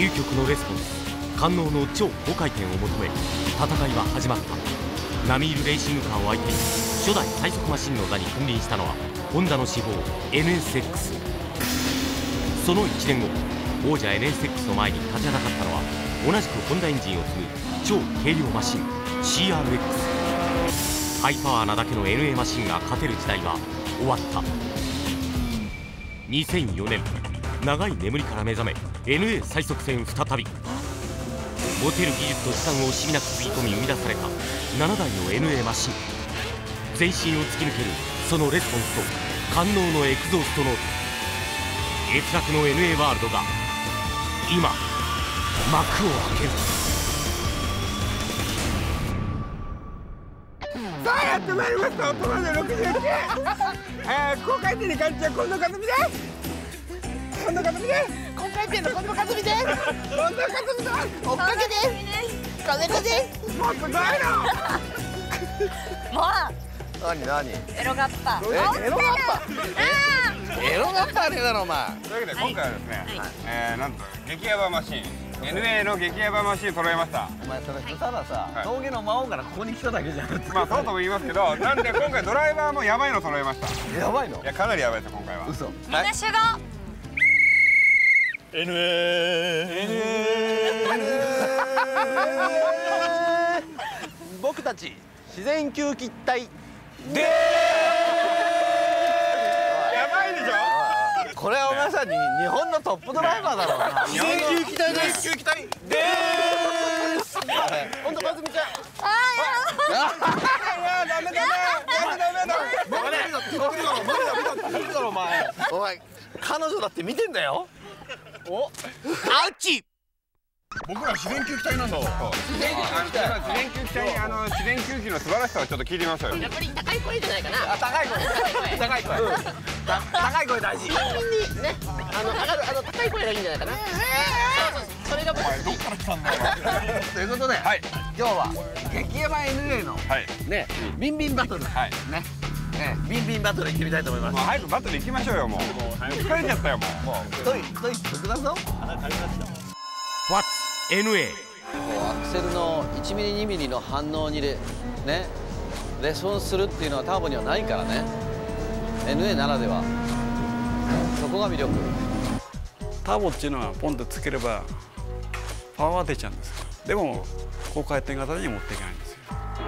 究極のレスポンス、感能の超高回転を求め戦いは始まった。並みいるレーシングカーを相手に初代最速マシンの座に君臨したのはホンダの至宝 NSX。 その1年後、王者 NSX の前に立ちはだかったのは同じくホンダエンジンを積む超軽量マシン CRX。 ハイパワーなだけの NA マシンが勝てる時代は終わった。2004年、長い眠りから目覚め NA 最速戦再び。持てる技術と資産を惜しみなくつぎ込み生み出された7台の NA マシン。全身を突き抜けるそのレスポンスと官能のエクゾーストノート、閲楽の NA ワールドが今幕を開ける。さあやってまいりました、オトマの69。高回転に感じた近藤克己です。近藤克己です。高回転の近藤克己です。近藤克己さん追っかけです。金子です。もっとないの。もう何エロガッパ。エロガッパ。エロガッパあれだろお前。というわけで今回はですね、なんと激ヤバマシンNA の激ヤバマシン揃えました。お前それたださ、峠の魔王からここに来ただけじゃん。まあそうとも言いますけど、なんで今回ドライバーもヤバいの揃えました。ヤバいの？いやかなりヤバいです今回は。嘘。みんな集合。NA。僕たち自然吸気体で。ヤバいでしょ。これはまさに日本のトップドライバーだろうな。自然吸気体です。吸気体でーす。本当かずみちゃん。ああダメだね。ダメだ。無理だろお前。お前彼女だって見てんだよ。お。あっち。僕ら自然吸気体なんだ。自然吸気の素晴らしさをちょっと聞いてみましょうよ。やっぱり高い声じゃないかな。高い声大事。ね、高い声がいいんじゃないかな。それが僕。どっから来たんだよ。ということで、今日は激ヤバ NA のね、ビンビンバトルね。ビンビンバトル行ってみたいと思います。早くバトル行きましょうよもう。疲れちゃったよもう。太いだぞ。NA アクセルの1ミリ2ミリの反応にレスポンスするっていうのはターボにはないからね。 NA ならでは、そこが魅力。ターボっていうのはポンとつければパワーは出ちゃうんです。でも高回転型に持っていけないんですよ。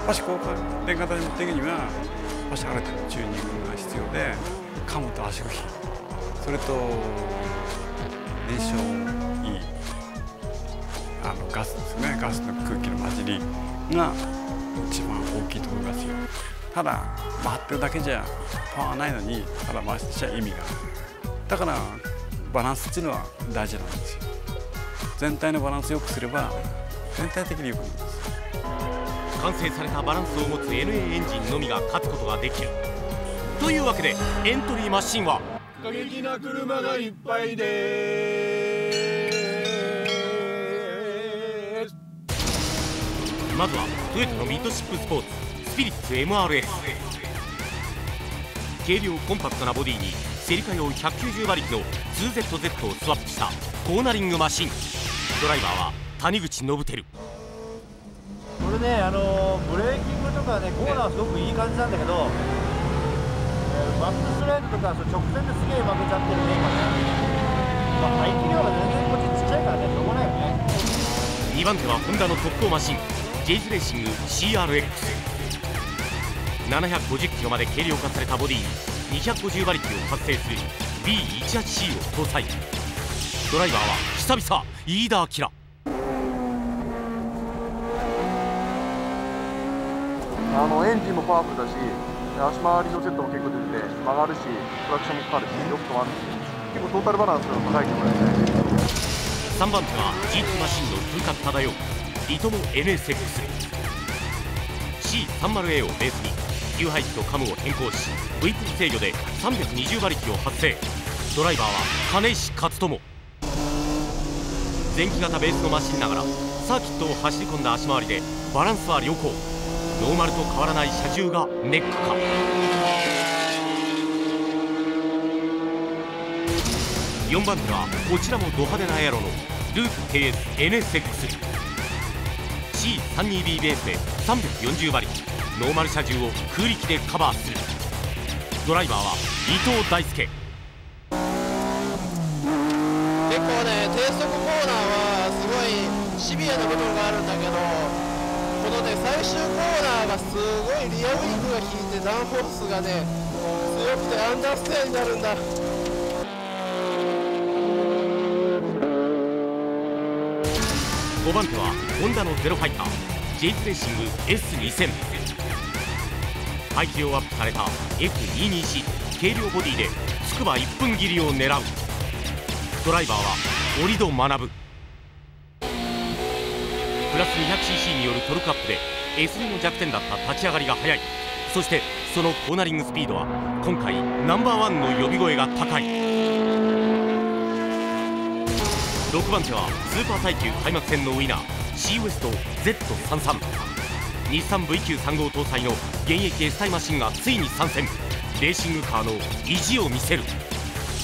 もし高回転型に持っていくにはもしある程度チューニングが必要で、カムと足首、それと燃焼ガスですね。ガスと空気の混じりが一番大きいところですよ。ただ回ってるだけじゃパワーないのに、ただ回してちゃ意味がない。だからバランスっていうのは大事なんですよ。全体のバランスを良くすれば全体的に良くなります。完成されたバランスを持つ NA エンジンのみが勝つことができるというわけで、エントリーマシンは過激な車がいっぱいでーす。まずはトヨタのミッドシップスポーツスピリッツ MRS。 軽量コンパクトなボディにセリカ用190馬力の 2ZZ をスワップしたコーナリングマシン。ドライバーは谷口信輝。これね、ブレーキングとかね、コーナーはすごくいい感じなんだけど、バックストレートとか直線ですげえ負けちゃってるね今ね。まあ、排気量は全然こっちちっちゃいからね、しょうがないよね。2番手はホンダの特攻マシンジェイズレーシング CRX。 750キロまで軽量化されたボディに250馬力を発生する B18C を搭載。ドライバーは久々飯田明。エンジンもパワフルだし、足回りのセットも結構出てて、曲がるしトラクションもかかるしよく止まるし、結構トータルバランスが高いと思います。3番手は G2 マシンの風格漂ういとも NSX。 C30A をベースに給排気とカムを変更し V プル制御で320馬力を発生。ドライバーは金石勝友。前期型ベースのマシンながらサーキットを走り込んだ足回りでバランスは良好。ノーマルと変わらない車重がネックか。4番手はこちらもド派手なエアロのループ KSNSX C32B ベースで340馬力ノーマル車重を空力でカバーする。ドライバーは伊藤大輔。結構ね、低速コーナーはすごいシビアな部分があるんだけど、このね、最終コーナーがすごいリアウィングが効いてダウンフォースがね強くてアンダーステアになるんだ。5番手はホンダのゼロファイター J レーシング S2000。 排気量アップされた F22C 軽量ボディで筑波1分切りを狙う。ドライバーは折戸学。プラス 200cc によるトルクアップで S2 の弱点だった立ち上がりが速い。そしてそのコーナリングスピードは今回ナンバーワンの呼び声が高い。6番手はスーパー耐久開幕戦のウイナー C ウエスト Z33。 日産 VQ35 搭載の現役 S タイマシンがついに参戦。レーシングカーの意地を見せる。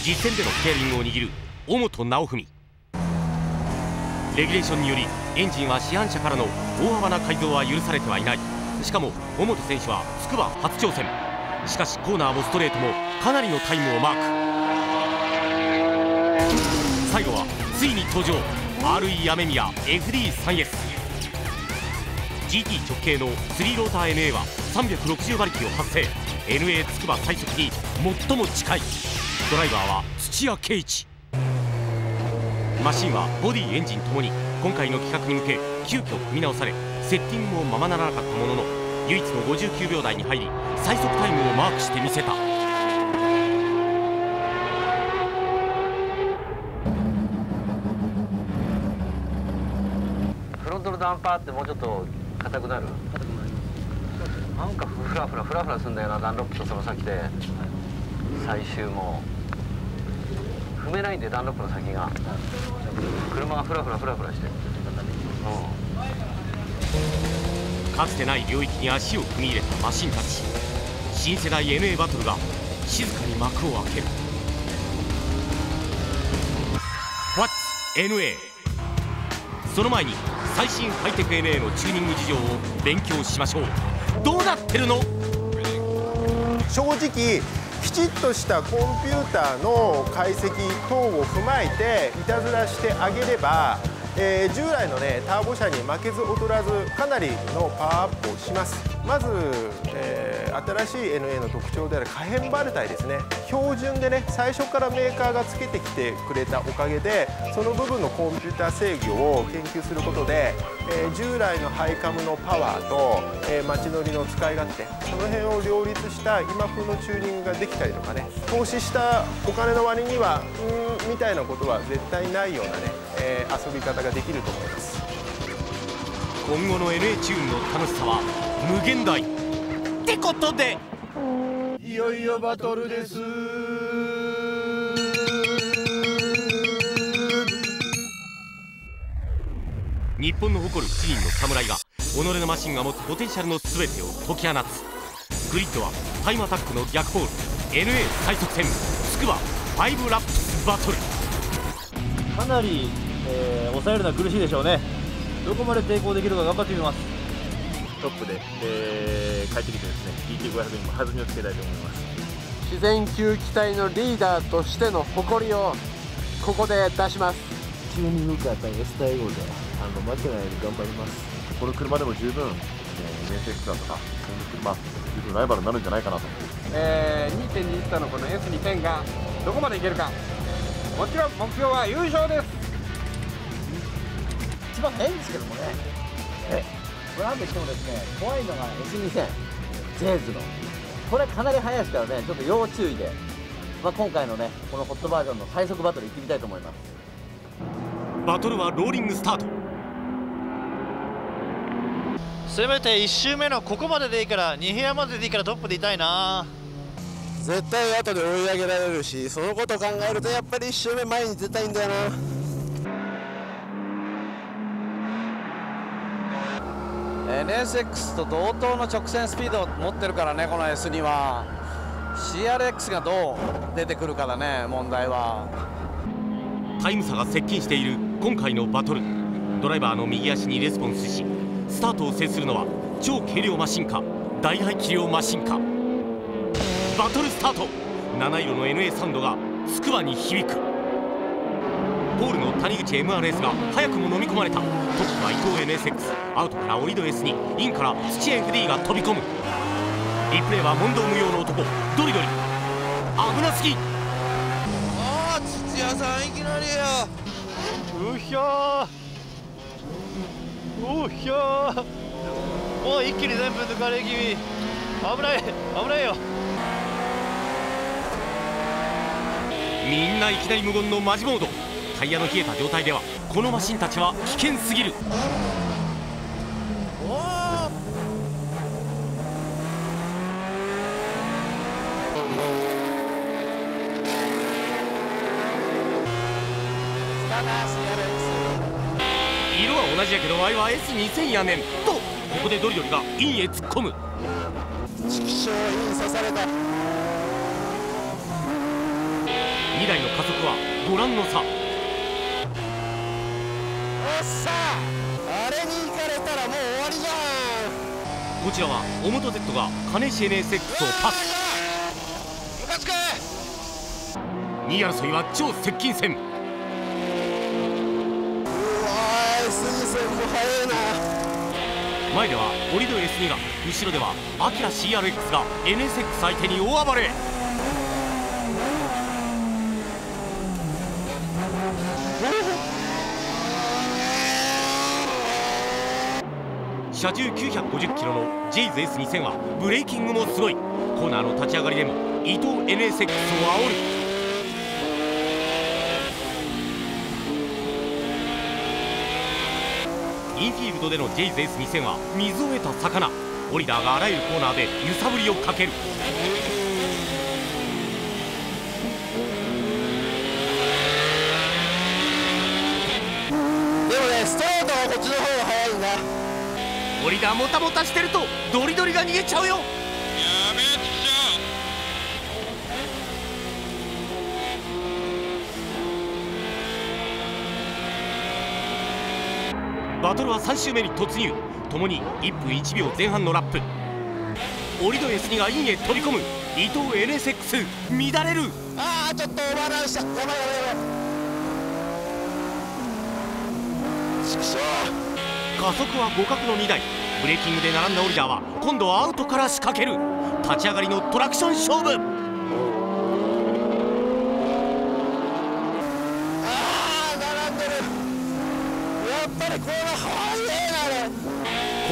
実戦でのステアリングを握る尾本直文。レギュレーションによりエンジンは市販車からの大幅な改造は許されてはいない。しかも尾本選手は筑波初挑戦。しかしコーナーもストレートもかなりのタイムをマーク。最後はついに登場 RE Amemiya FD3S。 GT 直径の3ローター NA は360馬力を発生。 NA 筑波最速に最も近い。ドライバーは土屋圭一。マシンはボディエンジンともに今回の企画に向け急遽組み直され、セッティングもままならなかったものの唯一の59秒台に入り最速タイムをマークしてみせた。フロントのダンパーってもうちょっと硬くなる。なんかフラフラするんだよな、ダンロップとその先で。最終も埋めないんで、ダンロップの先が車がフラフラして、かつてない領域に足を踏み入れたマシンたち。新世代 NA バトルが静かに幕を開ける。 What's NA。 その前に最新ハイテク NA のチューニング事情を勉強しましょう。どうなってるの。正直きちっとしたコンピューターの解析等を踏まえていたずらしてあげれば、従来のねターボ車に負けず劣らずかなりのパワーアップをします。まず、新しい NA の特徴である可変バルタイですね。標準でね最初からメーカーがつけてきてくれたおかげで、その部分のコンピューター制御を研究することで、従来のハイカムのパワーと、街乗りの使い勝手、その辺を両立した今風のチューニングができたりとかね、投資したお金の割にはみたいなことは絶対ないようなね、遊び方ができると思います。今後の NA チューンの楽しさは無限大ってことで、いよいよバトルです。日本の誇る7人の侍が己のマシンが持つポテンシャルの全てを解き放つ。グリッドはタイムアタックの逆ポール NA 最速戦つくば5ラップスバトル。かなり、抑えるのは苦しいでしょうね。どこまで抵抗できるか頑張ってみます。トップで、帰ってきてですね、GT500 にも弾みをつけたいと思います。自然球機体のリーダーとしての誇りをここで出します。チューニングカー対 S 対応で負けないように頑張ります。この車でも十分 NSX だとか車十分ライバルになるんじゃないかなと思って、2.2 リッターのこの S2000 がどこまでいけるか。もちろん目標は優勝です。一番早いんですけどもね、これなんとしてもですね、怖いのが S2000 ジェイズのこれかなり速いですからね、ちょっと要注意で、今回のねこのホットバージョンの最速バトル行ってみたいと思います。バトルはローリングスタート。せめて1周目のここまででいいから、2部屋まででいいからトップでいたいな。絶対後で追い上げられるし、そのことを考えるとやっぱり1周目前に出たいんだよな。NSX と同等の直線スピードを持ってるからね、この S2 は CRX がどう出てくるかだね、問題は。タイム差が接近している今回のバトル、ドライバーの右足にレスポンスしスタートを制するのは超軽量マシンか大排気量マシンか。バトルスタート。七色の NA サウンドがつくばに響く。ポールの谷口 MRS が早くも飲み込まれた。トップは伊藤 NSX、 アウトからオリド S2、インから土屋 FD が飛び込む。リプレイは問答無用の男ドリドリ。危なすぎ。ああ土屋さんいきなりや。うひゃーうひゃー、もう一気に全部抜かれ気味。危ない危ないよ。みんないきなり無言のマジモード。タイヤの冷えた状態ではこのマシンたちは危険すぎる。色は同じやけどワイは S2000 やねんと、ここでドリドリがインへ突っ込む。2台の加速はご覧の差。こちらは尾本 Z が金石 NSX をパス。2位争いは超接近戦。前ではオリド S2 が、後ろではアキラ CRX が NSX 相手に大暴れ。車重950キロの ジェイズ S2000 はブレーキングもすごい。コーナーの立ち上がりでも伊藤 NSX を煽る。インフィールドでの ジェイズ S2000 は水を得た魚。オリダーがあらゆるコーナーで揺さぶりをかける。でもね、スタートはこっちの方が速いな。オリダーもたもたしてるとドリドリが逃げちゃうよ。やめちゃう。バトルは3周目に突入。共に1分1秒前半のラップ。オリド S2 がインへ飛び込む。伊藤 NSX 乱れる。ああちょっとオーバーランした。やばいやばいやばい。ちくしょう。加速は互角の2台。ブレーキングで並んだオリダーは今度はアウトから仕掛ける。立ち上がりのトラクション勝負。ああ並んでる。やっぱりこれは速いな。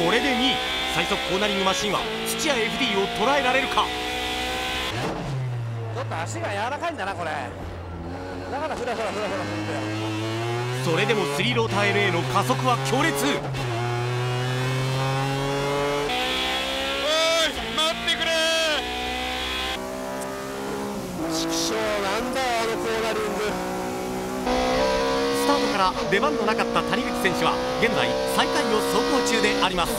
これで2位。最速コーナリングマシンは土屋 FD を捉えられるか。ちょっと足が柔らかいんだなこれ。だからフラするんだよ。それでも3ローター LA の加速は強烈。おい待ってくれ。縮小なんだあのコーナリング。スタートから出番のなかった谷口選手は現在最下位を走行中であります。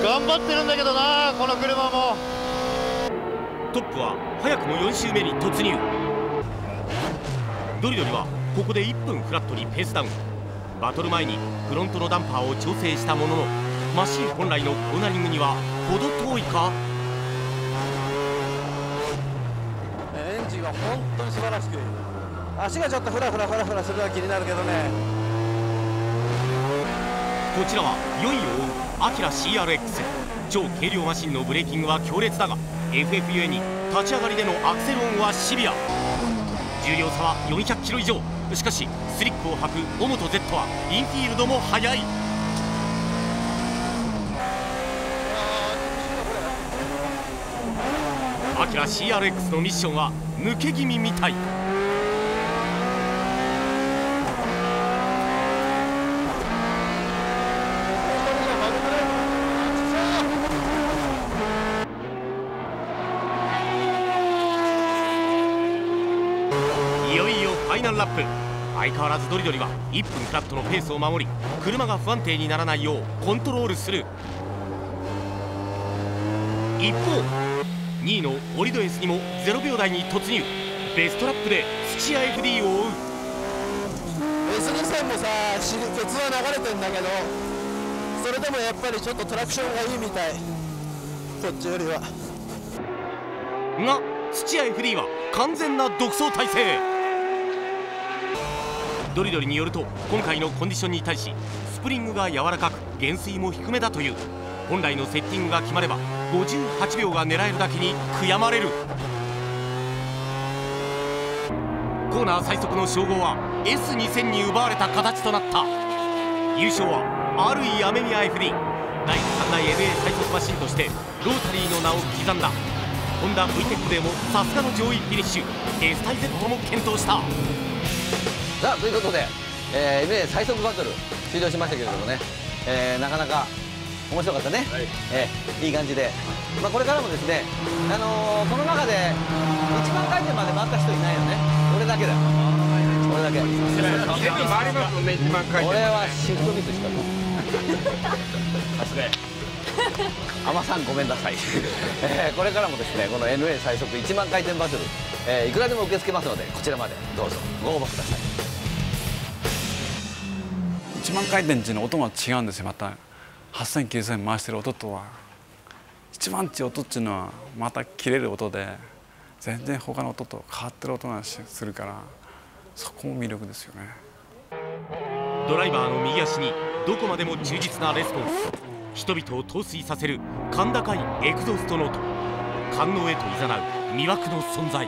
頑張ってるんだけどなこの車も。トップは早くも4周目に突入。ドリドリはここで1分フラットにペースダウン。バトル前にフロントのダンパーを調整したものの、マシン本来のコーナリングには程遠いか。エンジンが本当に素晴らしく、足がちょっとフラフラするのは気になるけどね。こちらは4位を追うアキラ CRX。 超軽量マシンのブレーキングは強烈だが FF ゆえに立ち上がりでのアクセル音はシビア。重量差は400キロ以上。しかしスリックを履く尾本 Z はインフィールドも速い。アキラ CRX のミッションは抜け気味みたい。ファイナルラップ。相変わらずドリドリは1分フラットのペースを守り、車が不安定にならないようコントロールする。一方2位のオリドエスにも0秒台に突入。ベストラップで土屋 FD を追う。S2000もさ、鉄は流れてんだけど、それでもやっぱりちょっとトラクションがいいみたい、こっちよりは。が、土屋フリーは完全な独走態勢。ドリドリによると、今回のコンディションに対しスプリングが柔らかく減衰も低めだという。本来のセッティングが決まれば58秒が狙えるだけに悔やまれる。コーナー最速の称号は S2000 に奪われた形となった。優勝は RE アメミヤ FD 第3代 LA 最速マシンとしてロータリーの名を刻んだ。ホンダ VTEC でもさすがの上位フィニッシュ S 対 Z も健闘した。さあということで、LA 最速バトル終了しましたけれどもね、なかなか面白かったね、はい、いい感じで、まあ、これからもですね、この中で1万回転まで回った人いないよね。俺だけだよ、俺だけ。全部回りますもんね、1万回転。俺はシフトミスしたのさすがや海女さんごめんなさいこれからもですね、この NA 最速1万回転バトル、いくらでも受け付けますので、こちらまでどうぞご応募ください。1万回転っていうのは音が違うんですよ。また8000、9000回してる音とは1万っていう音っていうのはまた切れる音で、全然他の音と変わってる音がするから、そこも魅力ですよね。ドライバーの右足にどこまでも忠実なレスポンス、人々を陶酔させる甲高いエクゾーストノート、官能へと誘う魅惑の存在、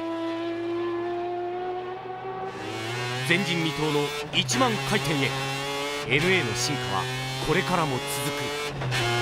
前人未到の1万回転へ、 NA の進化はこれからも続く。